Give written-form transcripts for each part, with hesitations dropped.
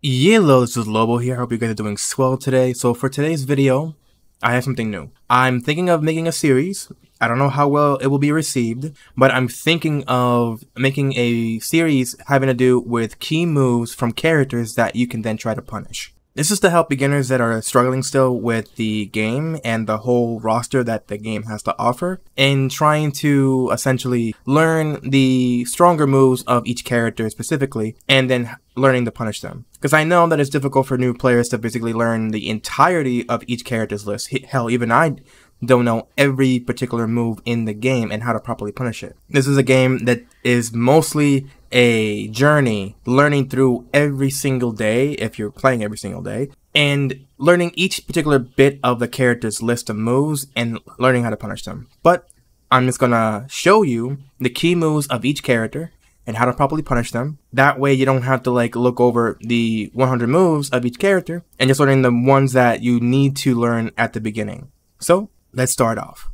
Hello, this is Lobo here. I hope you guys are doing swell today. So for today's video, I have something new. I'm thinking of making a series. I don't know how well it will be received, but I'm thinking of making a series having to do with key moves from characters that you can then try to punish. This is to help beginners that are struggling still with the game and the whole roster that the game has to offer, and trying to essentially learn the stronger moves of each character specifically, and then learning to punish them. Because I know that it's difficult for new players to basically learn the entirety of each character's list. Hell, even I don't know every particular move in the game and how to properly punish it. This is a game that is mostly a journey, learning through every single day, if you're playing every single day, and learning each particular bit of the character's list of moves and learning how to punish them. But I'm just gonna show you the key moves of each character and how to properly punish them. That way you don't have to like look over the 100 moves of each character and just learning the ones that you need to learn at the beginning. So let's start off.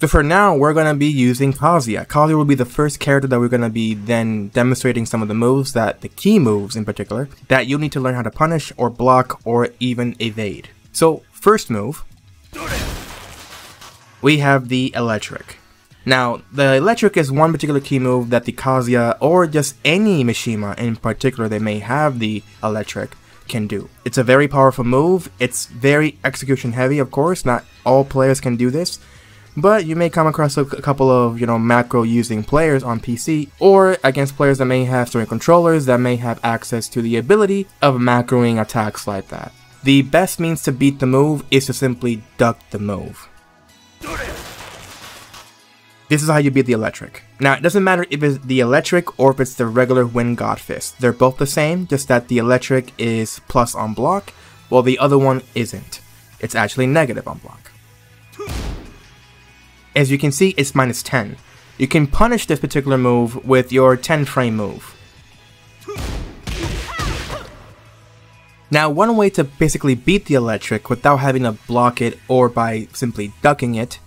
So for now, we're going to be using Kazuya. Kazuya will be the first character that we're going to be then demonstrating some of the moves, that the key moves in particular, that you'll need to learn how to punish or block or even evade. So first move, we have the electric. Now, the electric is one particular key move that the Kazuya, or just any Mishima in particular, they may have the electric, can do. It's a very powerful move. It's very execution heavy, of course. Not all players can do this. But you may come across a couple of, macro using players on PC, or against players that may have certain controllers that may have access to the ability of macroing attacks like that. The best means to beat the move is to simply duck the move. This is how you beat the electric. Now, it doesn't matter if it's the electric or if it's the regular Wind God Fist. They're both the same, just that the electric is plus on block, while the other one isn't. It's actually negative on block. As you can see, it's minus 10. You can punish this particular move with your 10 frame move. Now, one way to basically beat the electric without having to block it or by simply ducking it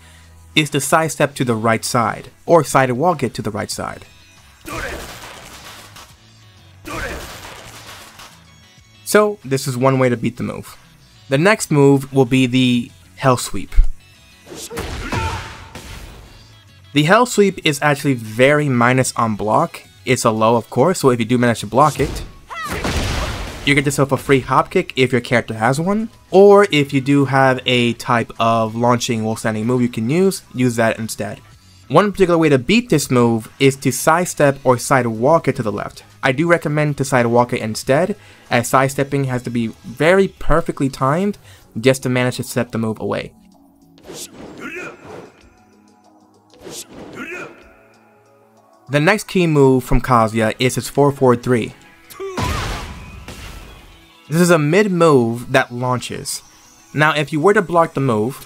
is to sidestep to the right side or sidewalk it to the right side. So, this is one way to beat the move. The next move will be the Hellsweep. The Hellsweep is actually very minus on block. It's a low, of course, so if you do manage to block it, you get yourself a free hop kick if your character has one, or if you do have a type of launching while standing move you can use that instead. One particular way to beat this move is to sidestep or sidewalk it to the left. I do recommend to sidewalk it instead, as sidestepping has to be very perfectly timed just to manage to step the move away. The next key move from Kazuya is his 4-4-3. This is a mid move that launches. Now, if you were to block the move,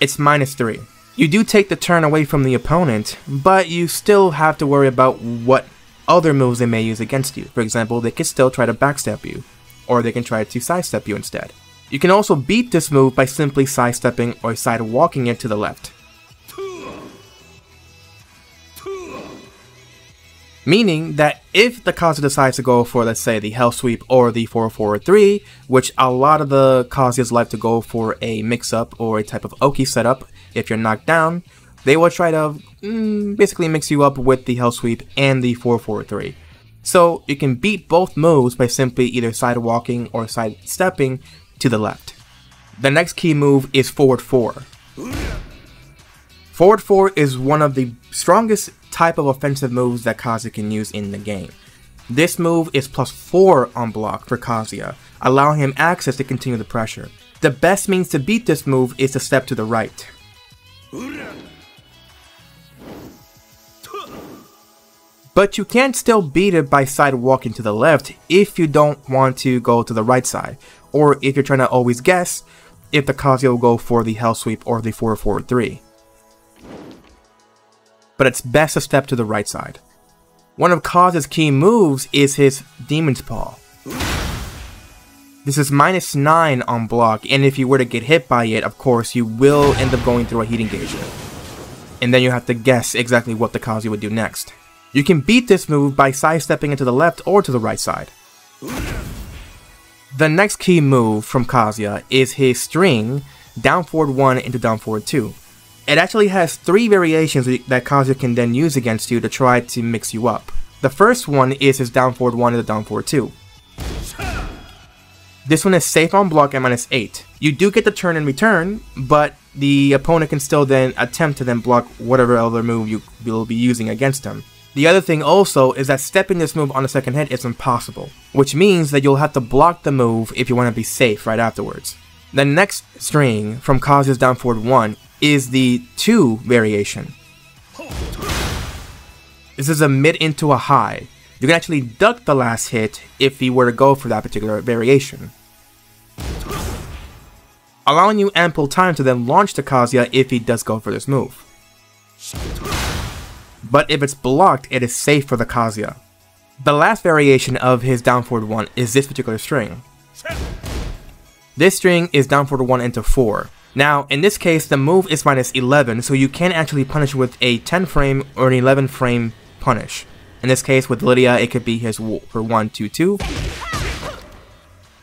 it's minus 3. You do take the turn away from the opponent, but you still have to worry about what other moves they may use against you. For example, they could still try to backstab you, or they can try to sidestep you instead. You can also beat this move by simply sidestepping or sidewalking it to the left. Meaning that if the Kazuya decides to go for, let's say, the Hellsweep or the 4-4-3, which a lot of the Kazuyas like to go for a mix-up or a type of Oki setup if you're knocked down, they will try to basically mix you up with the Hellsweep and the 4-4-3. So you can beat both moves by simply either sidewalking or sidestepping to the left. The next key move is forward 4. Forward 4 is one of the strongest type of offensive moves that Kazuya can use in the game. This move is plus 4 on block for Kazuya, allowing him access to continue the pressure. The best means to beat this move is to step to the right. But you can still beat it by sidewalking to the left if you don't want to go to the right side, or if you're trying to always guess if the Kazuya will go for the Hellsweep or the 4-4-3. But it's best to step to the right side. One of Kazuya's key moves is his Demon's Paw. This is minus 9 on block, and if you were to get hit by it, of course, you will end up going through a heat engagement. and then you have to guess exactly what the Kazuya would do next. You can beat this move by sidestepping into the left or to the right side. The next key move from Kazuya is his string, down forward 1 into down forward 2. It actually has 3 variations that Kazuya can then use against you to try to mix you up. The first one is his down forward 1 into down forward 2. This one is safe on block at minus 8. You do get the turn in return, but the opponent can still then attempt to then block whatever other move you will be using against him. The other thing also is that stepping this move on the second hit is impossible, which means that you'll have to block the move if you want to be safe right afterwards. The next string from Kazuya's down forward 1 is the 2 variation. This is a mid into a high. You can actually duck the last hit if he were to go for that particular variation, allowing you ample time to then launch the Kazuya if he does go for this move. But if it's blocked, it is safe for the Kazuya. The last variation of his down forward 1 is this particular string. This string is down forward 1 into 4. Now, in this case, the move is minus 11, so you can actually punish with a 10 frame or an 11 frame punish. In this case, with Lydia, it could be his for 1-2-2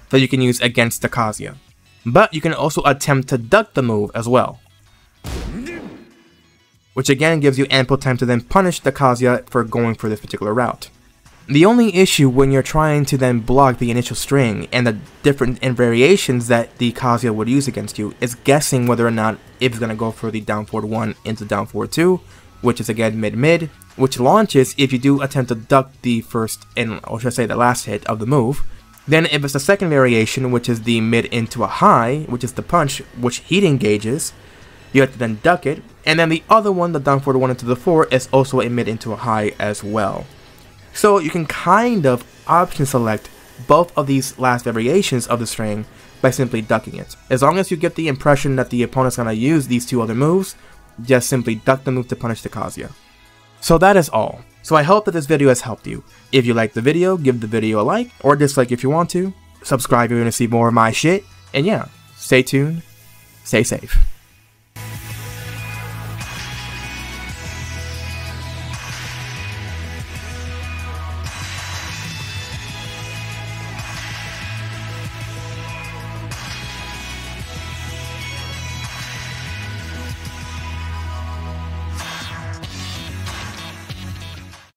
that you can use against the Kazuya. But you can also attempt to duck the move as well, which again gives you ample time to then punish the Kazuya for going for this particular route. The only issue when you're trying to then block the initial string and the different variations that the Kazuya would use against you is guessing whether or not it's going to go for the down forward 1 into down forward 2, which is again mid-mid, which launches if you do attempt to duck the first, and or should I say the last hit of the move. Then if it's the second variation, which is the mid into a high, which is the punch, which heat engages, you have to then duck it. And then the other one, the down forward 1 into the 4, is also a mid into a high as well. So you can kind of option select both of these last variations of the string by simply ducking it. As long as you get the impression that the opponent's going to use these two other moves, just simply duck the move to punish the Kazuya. So that is all. So I hope that this video has helped you. If you liked the video, give the video a like, or dislike if you want to. Subscribe if you want to see more of my shit. And yeah, stay tuned, stay safe.